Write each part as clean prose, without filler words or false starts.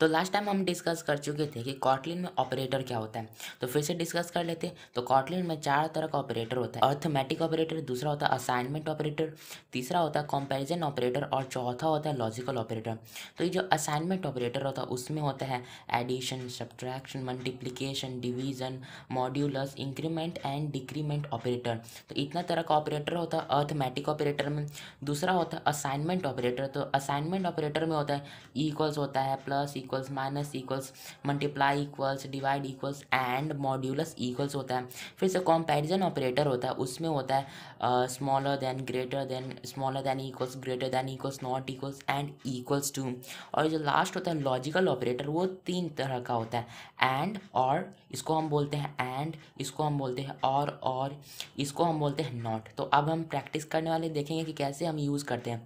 तो last time हम discuss कर चुके थे कि कॉटलिन में ऑपरेटर क्या होता है, तो फिर से डिस्कस कर लेते हैं। तो कॉटलिन में चार तरह का ऑपरेटर होता है, अर्थमेटिक ऑपरेटर, दूसरा होता है असाइनमेंट ऑपरेटर, तीसरा होता है कंपैरिजन ऑपरेटर और चौथा होता है लॉजिकल ऑपरेटर। तो ये जो असाइनमेंट ऑपरेटर होता है उसमें होता है addition, subtraction, multiplication, division, modulus, increment and decrement operator. तो इतना तरह का ऑपरेटर होता है अर्थमेटिक ऑपरेटर में। दूसरा होता है असाइनमेंट ऑपरेटर, तो असाइनमेंट ऑपरेटर में होता है इक्वल्स होता है, plus equals, minus equals, multiply equals, divide equals and modulus equals होता है। फिर से कंपैरिजन ऑपरेटर होता है, उसमें होता है smaller than, greater than, smaller than equals, greater than equals, not equals and equals to. और जो लास्ट होता है लॉजिकल ऑपरेटर, वो तीन तरह का होता है, एंड और, इसको हम बोलते हैं एंड, इसको हम बोलते हैं और इसको हम बोलते हैं नॉट। तो अब हम प्रैक्टिस करने वाले देखेंगे कि कैसे हम यूज़ करते हैं।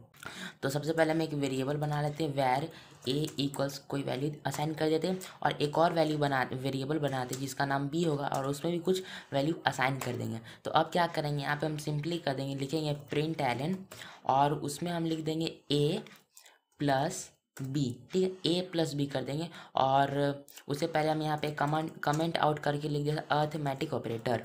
तो सबसे पहले हम एक वेरिएबल बना लेते हैं वेर ए इक्वल्स कोई वैल्यू असाइन कर देते हैं और एक और वेरिएबल बनाते हैं जिसका नाम बी होगा और उसमें भी कुछ वैल्यू असाइन कर देंगे। तो अब क्या करेंगे, यहाँ पे हम सिंपली कर देंगे, लिखेंगे प्रिंट एलन और उसमें हम लिख देंगे ए प्लस बी, ठीक है, ए प्लस बी कर देंगे। और उससे पहले हम यहाँ पे कमेंट आउट करके लिख देते हैं अर्थमेटिक ऑपरेटर।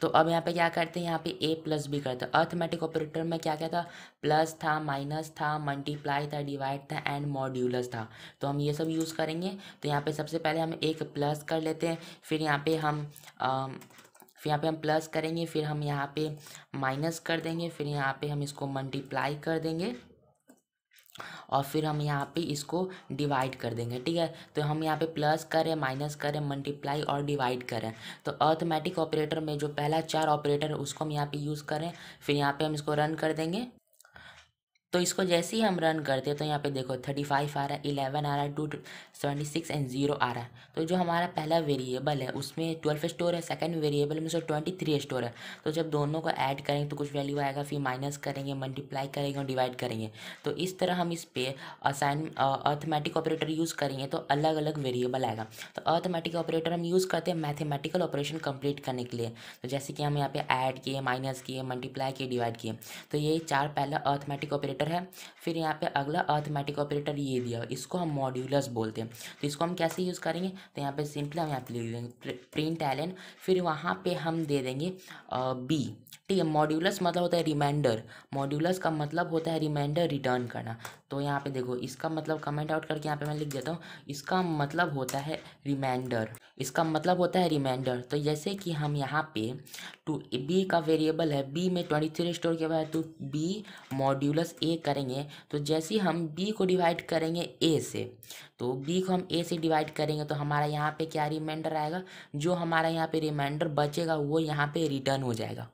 तो अब यहाँ पे क्या करते हैं, यहाँ पे a प्लस बी करते हैं। अर्थमेटिक ऑपरेटर में क्या क्या था, प्लस था, माइनस था, मल्टीप्लाई था, डिवाइड था एंड मॉड्यूलस था। तो हम ये सब यूज़ करेंगे। तो यहाँ पे सबसे पहले हम एक प्लस कर लेते हैं, फिर यहाँ पे हम प्लस करेंगे, फिर हम यहाँ पे माइनस कर देंगे, फिर यहाँ पे हम इसको मल्टीप्लाई कर देंगे और फिर हम यहाँ पे इसको डिवाइड कर देंगे, ठीक है। तो हम यहाँ पे प्लस करें, माइनस करें, मल्टीप्लाई और डिवाइड करें। तो अर्थमेटिक ऑपरेटर में जो पहला चार ऑपरेटर उसको हम यहाँ पे यूज़ करें, फिर यहाँ पे हम इसको रन कर देंगे। तो इसको जैसे ही हम रन करते हैं तो यहाँ पे देखो 35 आ रहा है, 11 आ रहा है, 276 एंड 0 आ रहा है। तो जो हमारा पहला वेरिएबल है उसमें 12 स्टोर है, सेकंड वेरिएबल में 23 स्टोर है। तो जब दोनों को ऐड करेंगे तो कुछ वैल्यू आएगा, फिर माइनस करेंगे, मल्टीप्लाई करेंगे और डिवाइड करेंगे। तो इस तरह हम इस पर अर्थमेटिक ऑपरेटर यूज़ करेंगे तो अलग अलग वेरिएबल आएगा। तो अर्थमेटिक ऑपरेटर हम यूज़ करते हैं मैथमेटिकल ऑपरेशन कम्प्लीट करने के लिए। तो जैसे कि हम यहाँ पर ऐड किए, माइनस किए, मल्टीप्लाई किए, डिवाइड किए। तो ये चार पहला अर्थमेटिक ऑपरेटर है। फिर यहाँ पे अगला अर्थमेटिक ऑपरेटर ये दिया, इसको हम मॉड्यूलस बोलते हैं। तो इसको हम कैसे यूज़ करेंगे, तो यहाँ पे सिंपली हम यहाँ पे लिख देंगे प्रिंट एलन, फिर वहाँ पे हम दे देंगे बी, ठीक है। मॉड्यूलस मतलब होता है रिमाइंडर, मॉड्यूलस का मतलब होता है रिमाइंडर रिटर्न करना। तो यहाँ पे देखो इसका मतलब कमेंट आउट करके यहाँ पे मैं लिख देता हूँ, इसका मतलब होता है रिमाइंडर, इसका मतलब होता है रिमाइंडर। तो जैसे कि हम यहाँ पे टू बी का वेरिएबल है, बी में 23 स्टोर किया हुआ है, तो बी मॉड्यूलस ए करेंगे। तो जैसे हम बी को डिवाइड करेंगे ए से, तो बी को हम ए से डिवाइड करेंगे तो हमारा यहाँ पे क्या रिमाइंडर आएगा, जो हमारा यहाँ पे रिमाइंडर बचेगा वो यहाँ पे रिटर्न हो जाएगा।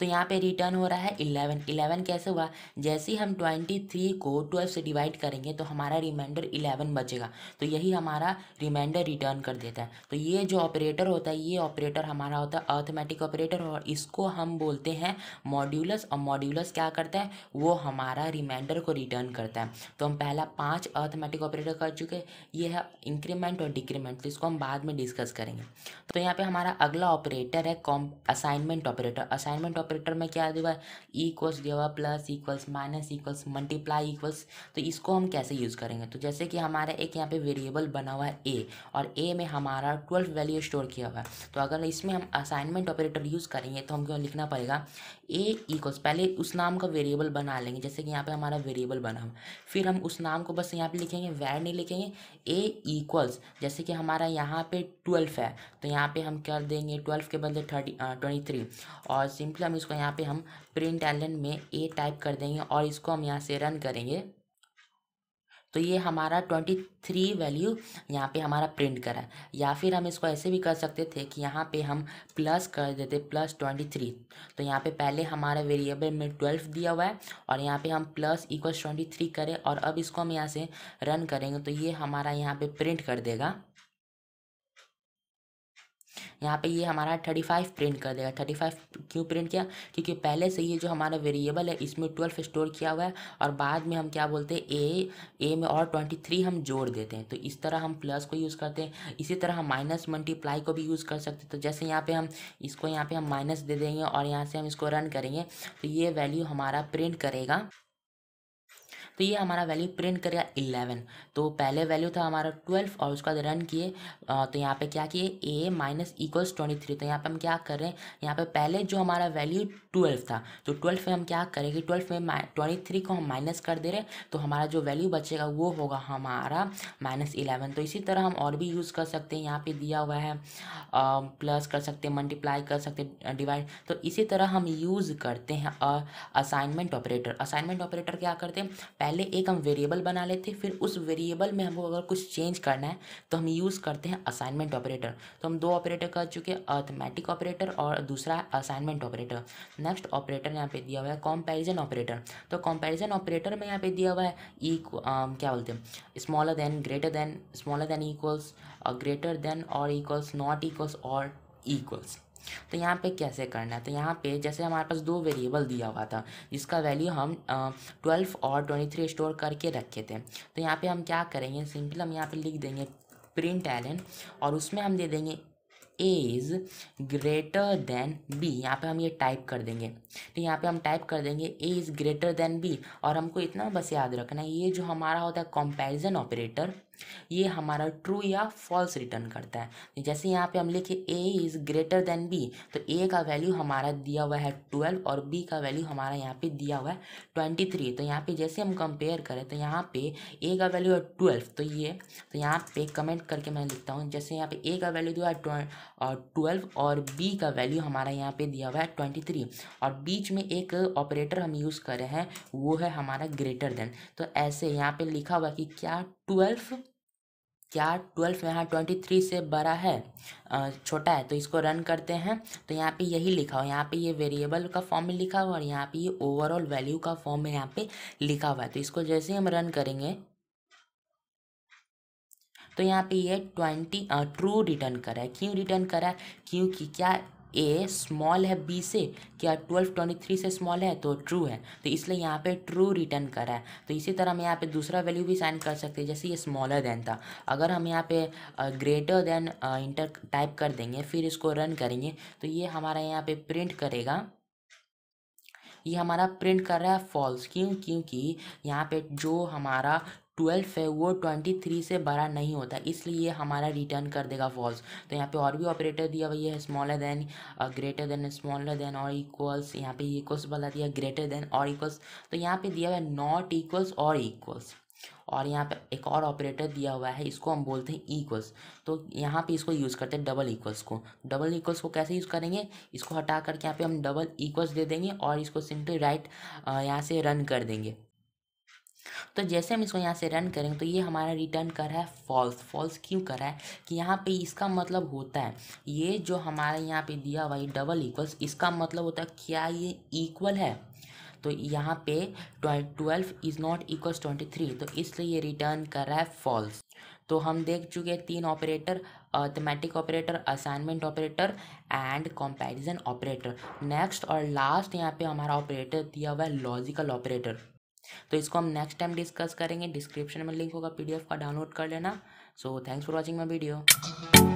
तो यहाँ पे रिटर्न हो रहा है 11 कैसे हुआ, जैसे ही हम 23 को 12 से डिवाइड करेंगे तो हमारा रिमाइंडर 11 बचेगा। तो यही हमारा रिमाइंडर रिटर्न कर देता है। तो ये जो ऑपरेटर होता है, ये ऑपरेटर हमारा होता है अर्थमेटिक ऑपरेटर और इसको हम बोलते हैं मॉड्यूलस। और मॉड्यूलस क्या करता है, वो हमारा रिमाइंडर को रिटर्न करता है। तो हम पहला 5 अर्थमेटिक ऑपरेटर कर चुके, ये है इंक्रीमेंट और डिक्रीमेंट, तो इसको हम बाद में डिस्कस करेंगे। तो यहाँ पर हमारा अगला ऑपरेटर है असाइनमेंट ऑपरेटर। असाइनमेंट ऑपरेटर में क्या दिया हुआ, इक्वल्स दिया हुआ, plus equals, minus equals, multiply equals. तो इसको हम कैसे यूज़ करेंगे, तो जैसे कि हमारा एक यहाँ पे वेरिएबल बना हुआ है ए और ए में हमारा 12 वैल्यू स्टोर किया हुआ है। तो अगर इसमें हम असाइनमेंट ऑपरेटर यूज़ करेंगे तो हमको लिखना पड़ेगा ए इक्वल्स, पहले उस नाम का वेरिएबल बना लेंगे, जैसे कि यहाँ पर हमारा वेरिएबल बना हुआ, फिर हम उस नाम को बस यहाँ पर लिखेंगे, वैर नहीं लिखेंगे, ए इक्वल्स, जैसे कि हमारा यहाँ पर 12 है तो यहाँ पर हम कर देंगे 12 के बदले 23 और सिंपली इसको यहाँ पे हम प्रिंट एलन में ए टाइप कर देंगे और इसको हम यहाँ से रन करेंगे। तो ये हमारा 23 वैल्यू यहाँ पे हमारा प्रिंट करा है। या फिर हम इसको ऐसे भी कर सकते थे कि यहाँ पे हम प्लस कर देते, प्लस 23। तो यहाँ पे पहले हमारे वेरिएबल में 12 दिया हुआ है और यहाँ पे हम प्लस इक्वल्स 23 करें और अब इसको हम यहाँ से रन करेंगे तो ये हमारा यहाँ पे प्रिंट कर देगा, यहाँ पे ये हमारा 35 प्रिंट कर देगा। 35 क्यों प्रिंट किया, क्योंकि पहले से ये जो हमारा वेरिएबल है इसमें 12 स्टोर किया हुआ है और बाद में हम क्या बोलते हैं ए में और 23 हम जोड़ देते हैं। तो इस तरह हम प्लस को यूज़ करते हैं। इसी तरह हम माइनस मल्टीप्लाई को भी यूज़ कर सकते हैं। तो जैसे यहाँ पे हम इसको यहाँ पे हम माइनस दे देंगे और यहाँ से हम इसको रन करेंगे तो ये वैल्यू हमारा प्रिंट करेगा। तो ये हमारा वैल्यू प्रिंट करेगा 11। तो पहले वैल्यू था हमारा 12 और उसका रन किए तो यहाँ पे क्या किए ए माइनस इक्वल्स 23। तो यहाँ पे हम क्या कर रहे हैं, यहाँ पे पहले जो हमारा वैल्यू 12 था तो 12 में हम क्या करेंगे, 12 में 23 को हम माइनस कर दे रहे हैं तो हमारा जो वैल्यू बचेगा वो होगा हमारा -11। तो इसी तरह हम और भी यूज़ कर सकते हैं, यहाँ पे दिया हुआ है प्लस कर सकते हैं, मल्टीप्लाई कर सकते हैं, डिवाइड। तो इसी तरह हम यूज़ करते हैं असाइनमेंट ऑपरेटर। असाइनमेंट ऑपरेटर क्या करते हैं, पहले एक हम वेरिएबल बना लेते हैं, फिर उस वेरिएबल में हमको अगर कुछ चेंज करना है तो हम यूज़ करते हैं असाइनमेंट ऑपरेटर। तो हम दो ऑपरेटर कर चुके हैं, अरिथमेटिक ऑपरेटर और दूसरा असाइनमेंट ऑपरेटर। नेक्स्ट ऑपरेटर यहाँ पे दिया हुआ है कंपैरिजन ऑपरेटर। तो कंपैरिजन ऑपरेटर में यहाँ पे दिया हुआ है क्या बोलते हैं, smaller than, greater than, smaller than equals, greater than और इक्वल्स, नॉट इक्वल्स और इक्वल्स। तो यहाँ पे कैसे करना है, तो यहाँ पे जैसे हमारे पास दो वेरिएबल दिया हुआ था जिसका वैल्यू हम 12 और 23 स्टोर करके रखे थे। तो यहाँ पे हम क्या करेंगे, सिंपल हम यहाँ पे लिख देंगे प्रिंट एलन और उसमें हम दे देंगे ए इज़ ग्रेटर देन बी। यहाँ पे हम ये टाइप कर देंगे, तो यहाँ पे हम टाइप कर देंगे ए इज़ ग्रेटर देन बी। और हमको इतना बस याद रखना है, ये जो हमारा होता है कंपैरिजन ऑपरेटर, ये हमारा ट्रू या फॉल्स रिटर्न करता है। जैसे यहाँ पे हम लिखे ए इज़ ग्रेटर देन बी, तो ए का वैल्यू हमारा दिया हुआ है 12 और बी का वैल्यू हमारा यहाँ पे दिया हुआ है 23। तो यहाँ पे जैसे हम कंपेयर करें तो यहाँ पे ए का वैल्यू है 12, तो ये तो यहाँ पे कमेंट करके मैं लिखता हूँ, जैसे यहाँ पे ए का वैल्यू दिया हुआ है 12 और बी का वैल्यू हमारा यहाँ पे दिया हुआ है 23 और बीच में एक ऑपरेटर हम यूज़ कर रहे हैं वो है हमारा ग्रेटर देन। तो ऐसे यहाँ पे लिखा हुआ कि क्या 12 यहाँ 23 से बड़ा है छोटा है, तो इसको रन करते हैं। तो यहाँ पे यही लिखा हुआ, यहाँ पे ये वेरिएबल का फॉर्म में लिखा हुआ और यहाँ पे ये ओवरऑल वैल्यू का फॉर्म में यहाँ पे लिखा हुआ है। तो इसको जैसे हम रन करेंगे तो यहाँ पे ये 20 ट्रू रिटर्न करा है। क्यों रिटर्न करा है, क्योंकि क्या ए स्मॉल है बी से, क्या 12 23 से स्मॉल है तो ट्रू है, तो इसलिए यहाँ पे ट्रू रिटर्न करा है। तो इसी तरह हम यहाँ पे दूसरा वैल्यू भी साइन कर सकते हैं, जैसे ये स्मॉलर देन था, अगर हम यहाँ पे ग्रेटर देन इंटर टाइप कर देंगे फिर इसको रन करेंगे तो ये हमारा यहाँ पे प्रिंट करेगा, ये हमारा प्रिंट कर रहा है फॉल्स। क्यों, क्योंकि यहाँ पे जो हमारा 12 है वो 23 से बड़ा नहीं होता, इसलिए ये हमारा रिटर्न कर देगा फॉल्स। तो यहाँ पे और भी ऑपरेटर दिया हुआ है, smaller than, greater than, smaller than और इक्वल्स, यहाँ पे इक्वल्स वाला दिया ग्रेटर देन और इक्वल्स। तो यहाँ पे दिया हुआ है नॉट इक्वल्स और इक्वल्स और यहाँ पे एक और ऑपरेटर दिया हुआ है, इसको हम बोलते हैं इक्वल्स। तो यहाँ पे इसको यूज़ करते हैं डबल इक्वल्स को। डबल इक्वल्स को कैसे यूज़ करेंगे, इसको हटा करके यहाँ पे हम डबल इक्वल्स दे देंगे और इसको सिंपली राइट यहाँ से रन कर देंगे। तो जैसे हम इसको यहाँ से रन करेंगे तो ये हमारा रिटर्न कर रहा है फॉल्स। फॉल्स क्यों कर रहा है कि यहाँ पे इसका मतलब होता है ये जो हमारा यहाँ पे दिया हुआ है डबल इक्वल्स, इसका मतलब होता है क्या ये इक्वल है, तो यहाँ पे 12 इज़ नॉट इक्वल्स 23, तो इसलिए ये रिटर्न कर रहा है फॉल्स। तो हम देख चुके हैं 3 operator, arithmetic operator, assignment operator and comparison operator. Next और लास्ट यहाँ पे हमारा ऑपरेटर दिया हुआ है लॉजिकल ऑपरेटर, तो इसको हम नेक्स्ट टाइम डिस्कस करेंगे। डिस्क्रिप्शन में लिंक होगा, पीडीएफ का डाउनलोड कर लेना। So thanks for watching my video.